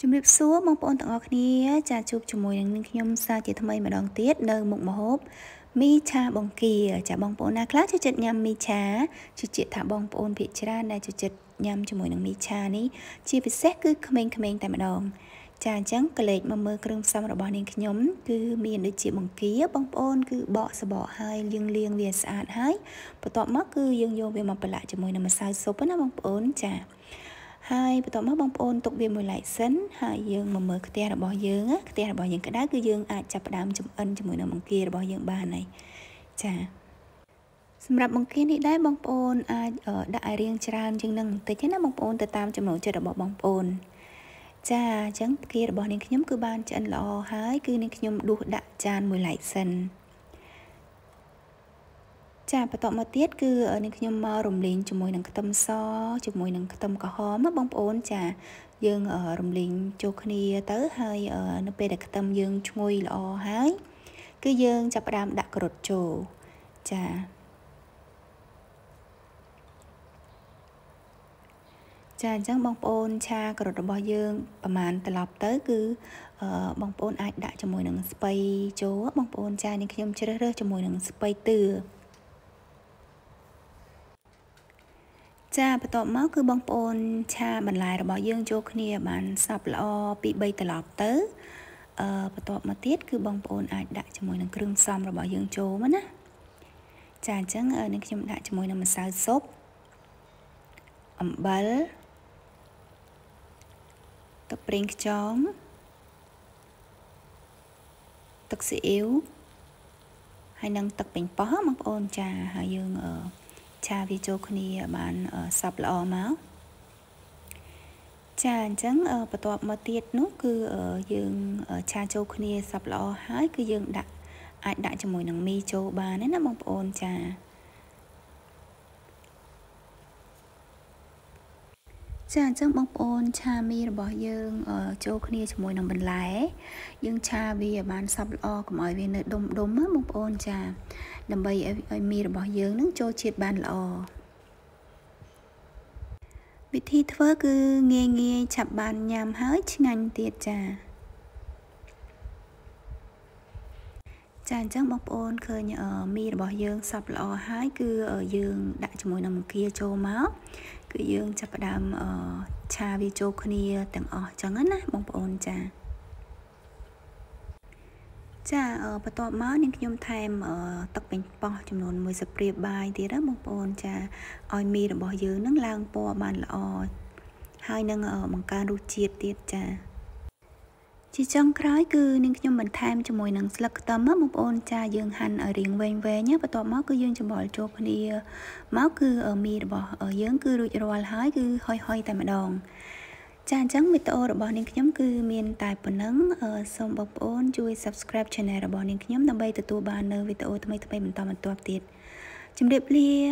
จุ่มเรียบซัวมองปนต่างออกนี้จะจุบจุ่มมวยนึงขยมซาจิตทำไมมาดองเตี้ยเนยมุกมะฮบมีชาบองเกียจะบองปนนะคลาจุจิตยำมีชาจุจิตถาบองปนพิจารณาจุจิตยำจุ่มมวยนึงมีชานี้จีไปแซกคือเขมงแต่มาดองจานจังเกล็ดมาเมื่อเครื่องซ้ำระบายนึงขยมคือมีอันดุจิบองเกียบองปนคือเบาสบอให้เลียงเวียสะอาดให้ปตอมักคือยังโยเวียมาปละจุ่มมวยนึงมาใส่ซุปนะบองปนจ้าให้ปตอมบองปนตกเบียมวยไหลเส้นให้ยืงมาเมื่อเตะระบายยืงอ่ะเตะระบายยืงก็ได้คือยืงอาจจับดามจุ่มอันจุ่มมือหนึ่งบางเกียระบายยืงบานในจ้าสำหรับบางเกียนี่ได้บองปนได้เรียงจานจึงหนึ่งแต่ที่นั่นบองปนแต่ตามจำนวนจะระบายบองปนจ้าจังเกียระบายนิ่งขยมคือบ้านจันละอหายคือนิ่งขยมดูดจานมวยไหลเส้นจ้าปตอมาเตี้ยคือในขยมมารมลิงจมวยหนังกระตำซอจมวยหนังกระตำกระหอมบองปนจ้ายืงรมลิงโจคเนียเต๋อให้นับเป็นกระตำยืงจมวยละอหายคือยืงจับรามดักกระดโจจ้าจ้าจังบองปนชากระดบอยยืงประมาณตลอดเต๋อคือบองปนอาจดักจมวยหนังสไปโจบองปนจ้าในขยมเชเร่จมวยหนังสไปเตือจ้าปตอมคือบองปนชาบรรลัยระบายยื่นโจคเนียบันสับละอปีใบตลอดเต๋อปตอมาเตี้ยคือบองปนอาจดักจมวยหนังเครื่องซ้ำระบายยื่นโจมันนะจ้าจังหนังจมดักจมวยหนังมันสาวซบอัมบัลตะเปริงจอมตะซีอิ๊วให้นังตะเปริงป้อบองปนจ้าหายื่นชาวิโจคเนียบานสับละออมาจานจังประตอบมาเตียดนุคือยืงชาโจคเนียสับละออหายคือยืงดักอาจดักจมูกหนังมีโจบานนั่นนะมองโอนจ้าจานจังมองโอนชามีระบอยยืงโจคเนียจมูกหนังบรรลัยยืงชาวิบานสับละออกับหมอยเวเนดดมมามองโอนจ้าดำใบมีระบายเยื่อนึ่งโจเฉียดบานละอวิธีเทอคือเงยฉับบานยามหายชิงันเตียจ่าจานจังบอกโอนเคยมีระบายเยื่อสับละอหายคือเยื่อดักจมูกนำเกียโจม้าคือเยื่อฉับดามชาวิโจคเนียแต่งอจังงั้นนะบอกโอนจ่าจ้าประตอม้าในขยมไทยตักเป็นปอจำนวนมวยสเปรียบบายตีระบงปนจะออยมีระบอยยืนนั่งลางปอบานละอให้นั่งบังการรูจีดเตียจ้าจีจังคล้ายคือในขยมเหมือนไทยจมวยนั่งสลักตอม้าบงปนจะยืนหันเรียงแวงเนี่ยประตอม้าคือยืนจะบ่อโจพเดียม้าคือมีระบอยยืนคือรูจรวาลหายคือห้อยแต่มาดองจานจังมิตรอระบอนิงขยมคือเมียนตายปนังสมบบโอนช่วย subscribe ช่องระบอนิงขยมนำไปตัวบานเนอวิตรอทำไมทำไมมันตอมมันตัวติดจำเด็บเลีย